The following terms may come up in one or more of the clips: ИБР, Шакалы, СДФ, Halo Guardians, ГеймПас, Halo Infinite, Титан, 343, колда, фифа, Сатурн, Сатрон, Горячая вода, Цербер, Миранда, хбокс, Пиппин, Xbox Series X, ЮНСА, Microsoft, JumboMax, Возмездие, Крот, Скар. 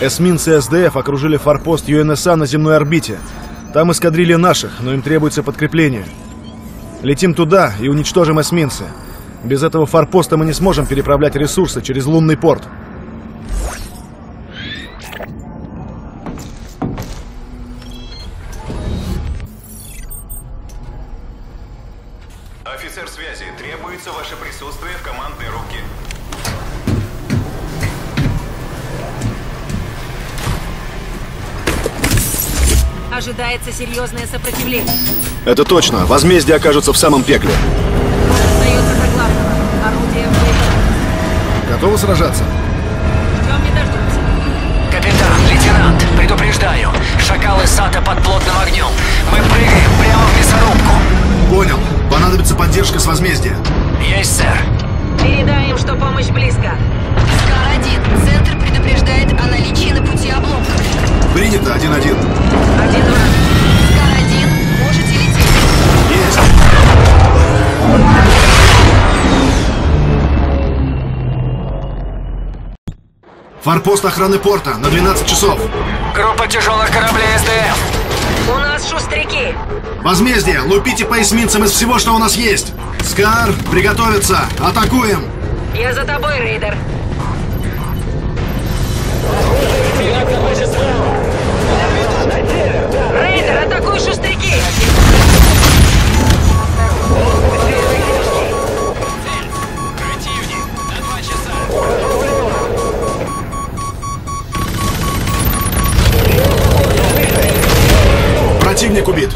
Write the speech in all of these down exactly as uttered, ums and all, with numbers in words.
Эсминцы СДФ окружили форпост ЮНСА на земной орбите. Там эскадрилья наших, но им требуется подкрепление. Летим туда и уничтожим эсминцы. Без этого форпоста мы не сможем переправлять ресурсы через лунный порт. Офицер связи, требуется ваше присутствие в командной рубке. Ожидается серьезное сопротивление. Это точно. Возмездие окажется в самом пекле. Остается до главного. Орудие боевое. Готовы сражаться? Ждем не дождемся. Капитан, лейтенант, предупреждаю. Шакалы Сата под плотным огнем. Мы прыгаем прямо в мясорубку. Понял. Понадобится поддержка с Возмездия. Есть, сэр. Передаем, что помощь близко. Скар один. Центр предупреждает о наличии на пути обломков. Принято, один-один. Один-два. Скар один, можете лететь. Есть. Форпост охраны порта на двенадцать часов. Группа тяжелых кораблей СДФ. У нас шустряки. Возмездие, лупите по эсминцам из всего, что у нас есть. Скар, приготовиться, атакуем. Я за тобой, рейдер. Рейдер, атакуй шустряки! Противник, на два часа! Противник убит!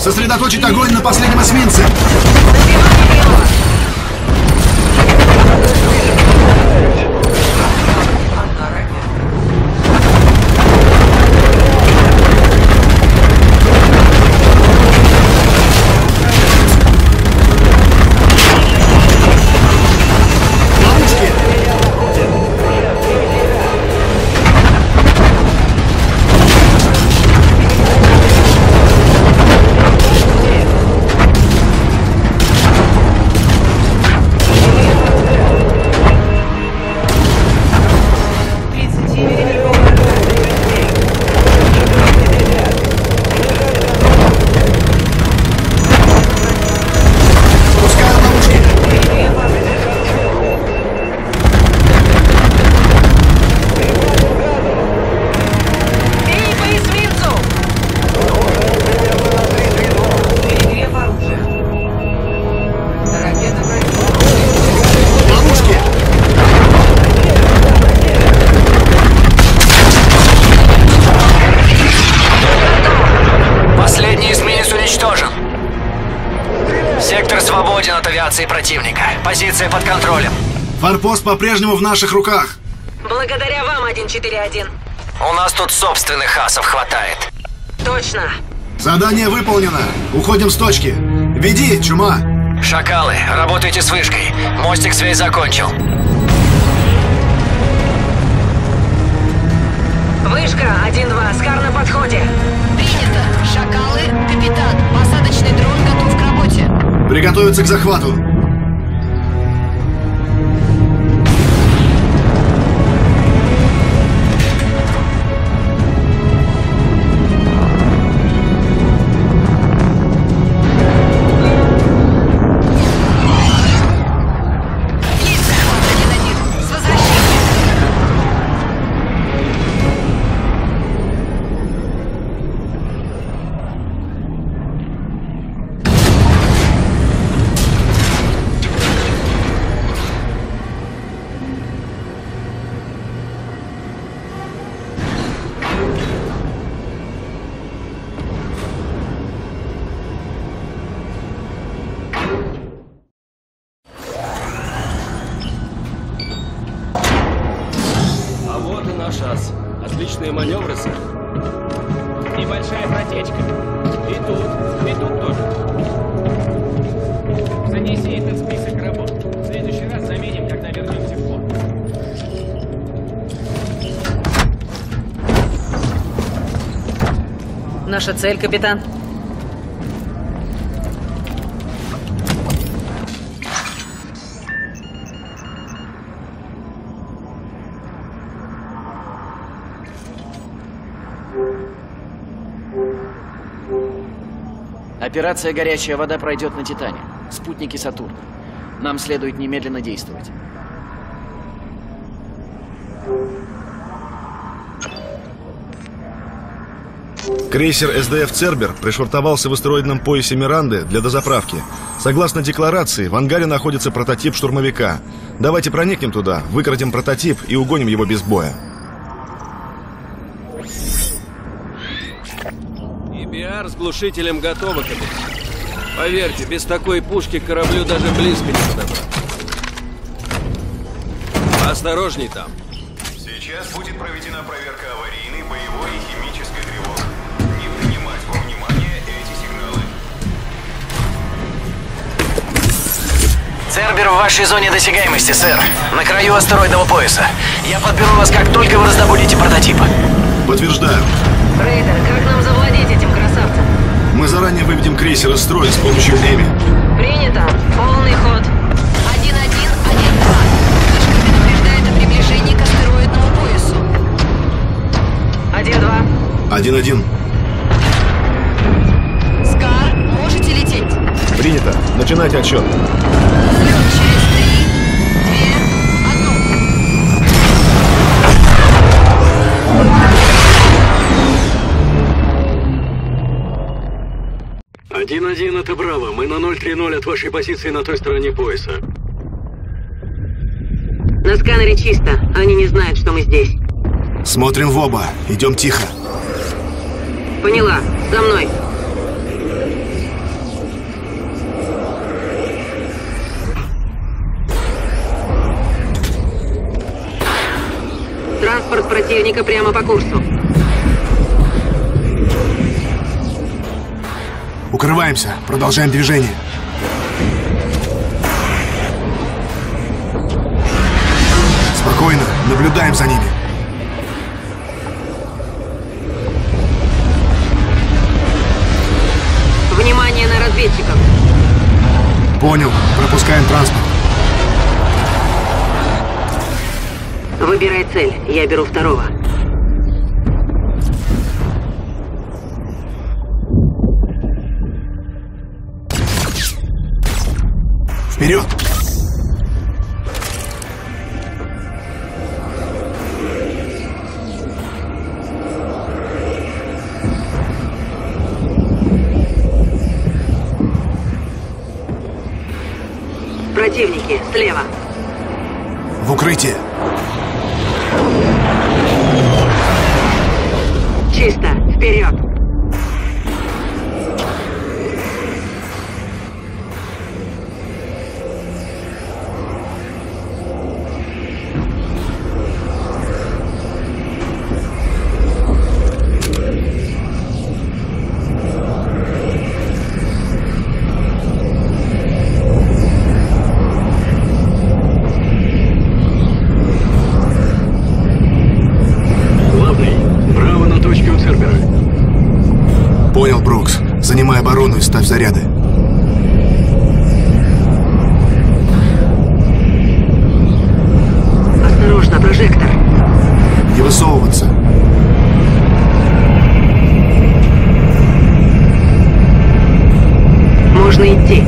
Сосредоточить огонь на последнем эсминце! Форпост по-прежнему в наших руках. Благодаря вам, один четыре один. У нас тут собственных асов хватает. Точно. Задание выполнено. Уходим с точки. Веди, Чума. Шакалы, работайте с вышкой. Мостик связь закончил. Вышка один два. Скар на подходе. Принято. Шакалы, капитан. Посадочный дрон готов к работе. Приготовиться к захвату. Наша цель, капитан. Операция «Горячая вода» пройдет на Титане. Спутники Сатурна. Нам следует немедленно действовать. Крейсер СДФ «Цербер» пришвартовался в астероидном поясе Миранды для дозаправки. Согласно декларации, в ангаре находится прототип штурмовика. Давайте проникнем туда, выкрадем прототип и угоним его без боя. ИБР с глушителем готова, капитан. Поверьте, без такой пушки кораблю даже близко не подобраться. Осторожней там. Сейчас будет проведена проверка аварийной, боевой и химической тревоги. Цербер в вашей зоне досягаемости, сэр. На краю астероидного пояса. Я подберу вас, как только вы раздобудете прототипа. Подтверждаю. Рейдер, как нам завладеть этим красавцем? Мы заранее выведем крейсер из строя с помощью Эми. Принято. Полный ход. один один один два. Вышка предупреждает о приближении к астероидному поясу. один два. один один. Скар, можете лететь? Принято. Начинайте отсчет. один один, это Браво. Мы на ноль три ноль от вашей позиции на той стороне пояса. На сканере чисто. Они не знают, что мы здесь. Смотрим в оба. Идем тихо. Поняла. За мной. противника прямо по курсу. Укрываемся. Продолжаем движение. Спокойно. Наблюдаем за ними. Внимание на разведчиков. Понял. Пропускаем транспорт. Выбирай цель. Я беру второго. Вперед! Противники, слева. В укрытие. Чисто, вперед. Занимай оборону и ставь заряды. Осторожно, прожектор. Не высовываться. Можно идти.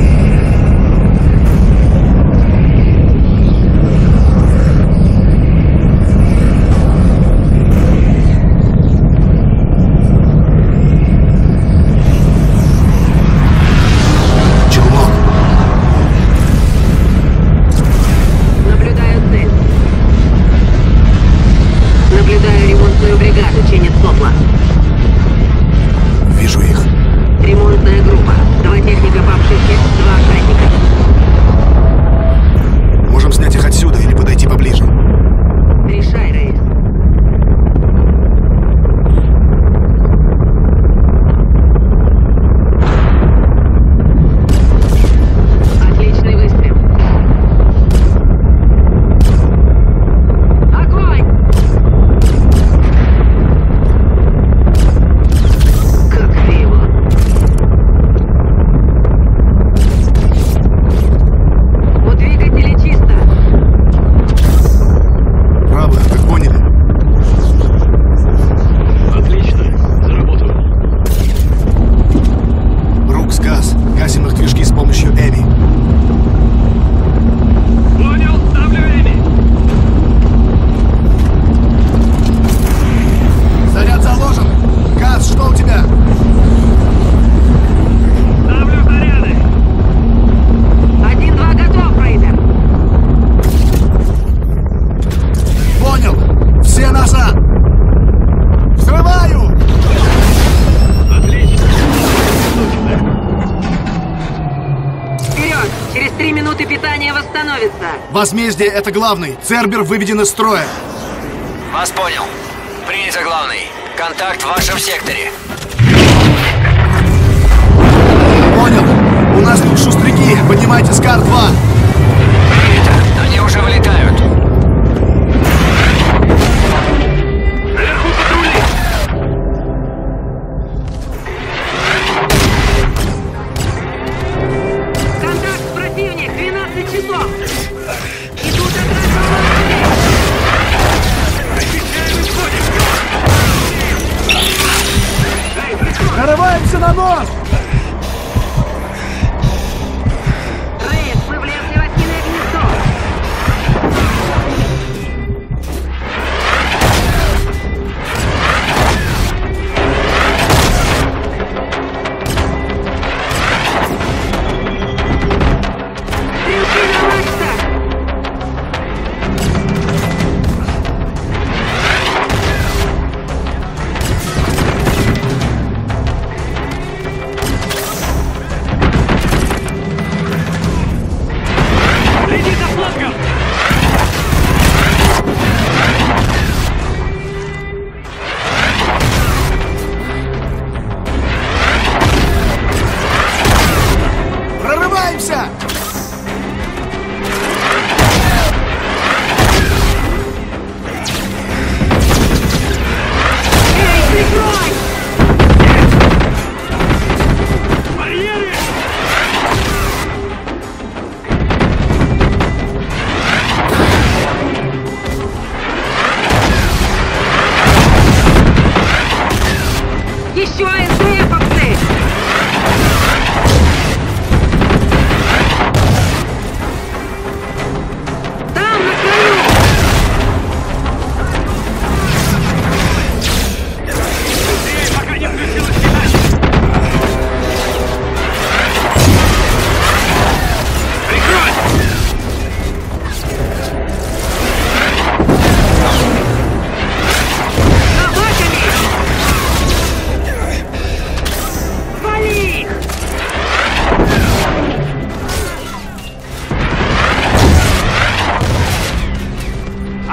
Возмездие — это главный. Цербер выведен из строя. Вас понял. Принято, главный. Контакт в вашем секторе. Понял. У нас тут шустряки. Поднимайте Скар два. Принято. Они уже вылетают. Наверху патрули. Контакт противник. двенадцать часов. Нарываемся на нос! Рейд, мы влево!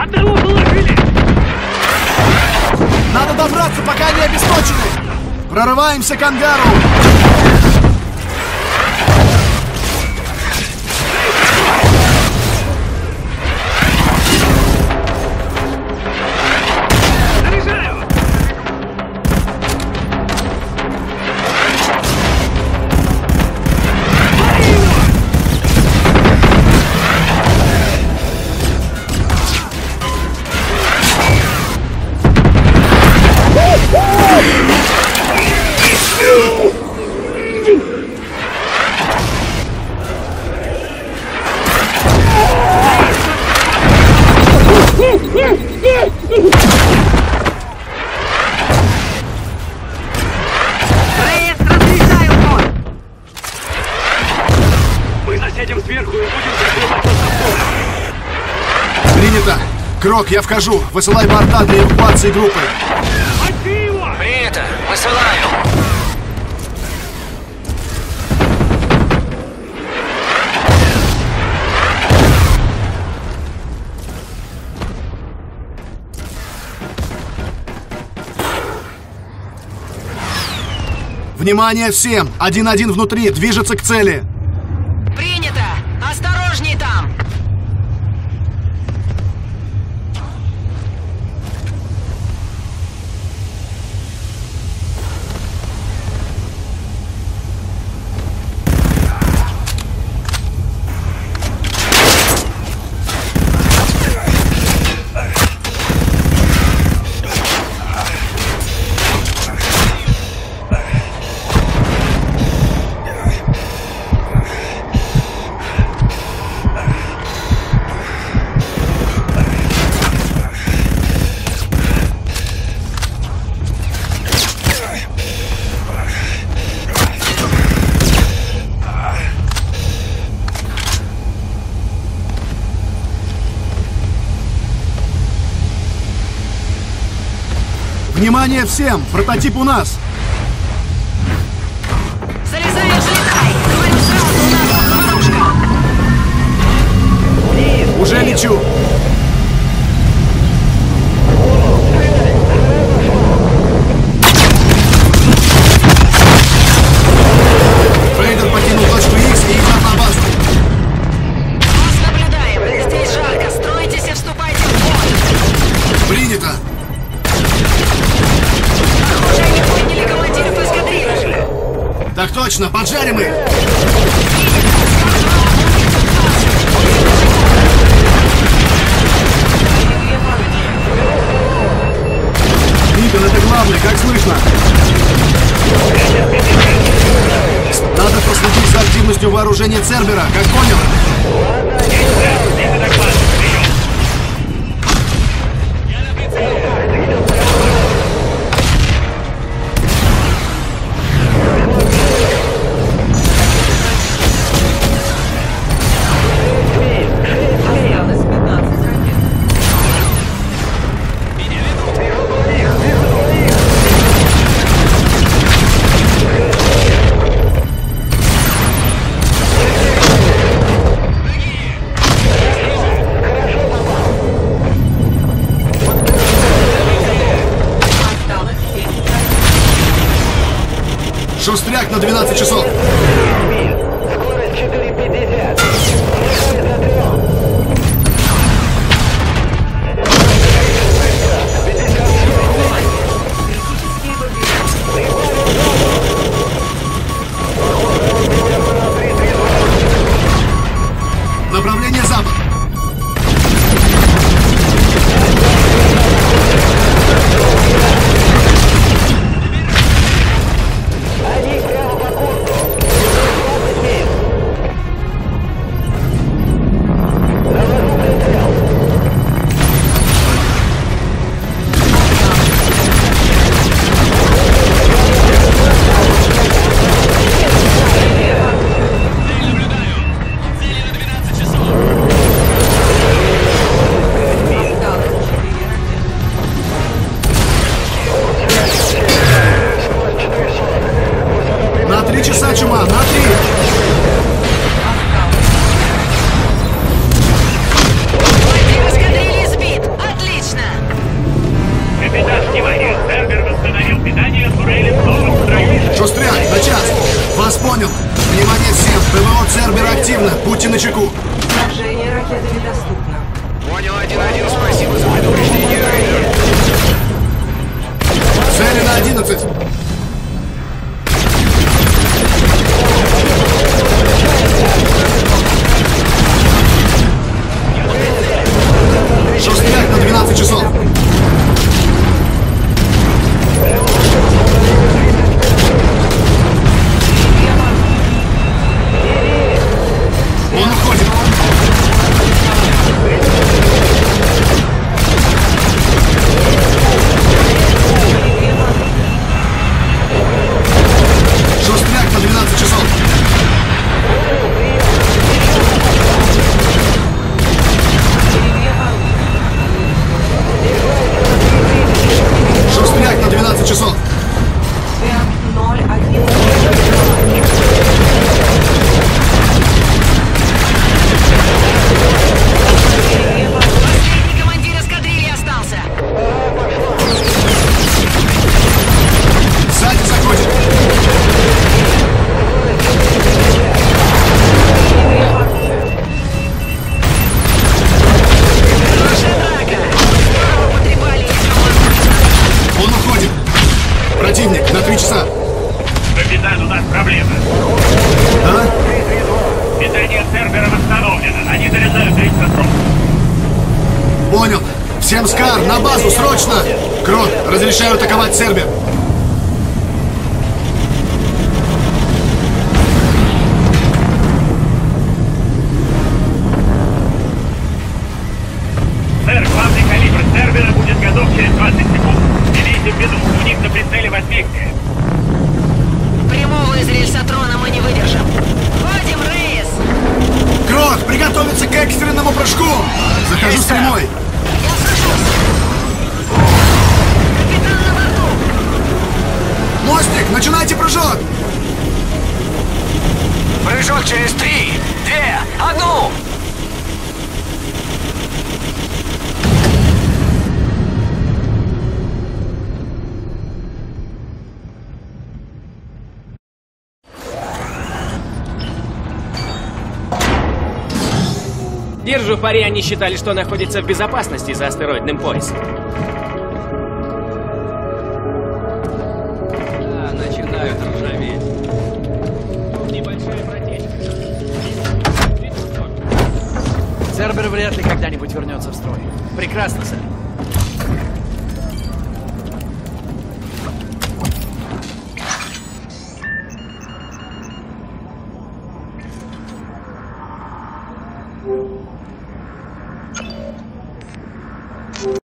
Одного положили! Надо добраться, пока не обесточены! Прорываемся к ангару! Крок, я вхожу. Высылай борта для эвакуации группы. Принято. Высылаю. Внимание всем! один один внутри. Движется к цели. Внимание всем! Прототип у нас! Залезай, взлетай! Говорю сразу, у нас ловушка! Уже лечу! Фрейдер покинул точку Х и идет на базу! Вас наблюдаем! Здесь жарко! Стройтесь и вступайте в бой! Принято! Так точно, поджарим их! Пиппин, это главное, как слышно? Надо проследить за активностью вооружения Цербера, как понял? Шустряк на двенадцать часов. Скорость четыре пятьдесят. Направление запад. Фишку! Снабжение ракеты недоступно. Понял, один-один, спасибо за предупреждение, Рейдер. Цели на одиннадцать. Шерстняк на двенадцать часов. Цербер. Сэр, главный калибр Цербера будет готов через двадцать секунд. Имейте в виду, у них на прицеле возмездие. Прямого из рельс Сатрона мы не выдержим. Вадим, Рейс! Крот, приготовиться к экстренному прыжку! Захожу Рейса. Прямой. Начинайте прыжок! Прыжок через три, две, одну! Держу в паре, они считали, что находятся в безопасности за астероидным поясом. Вряд ли когда-нибудь вернется в строй. Прекрасно, сэр.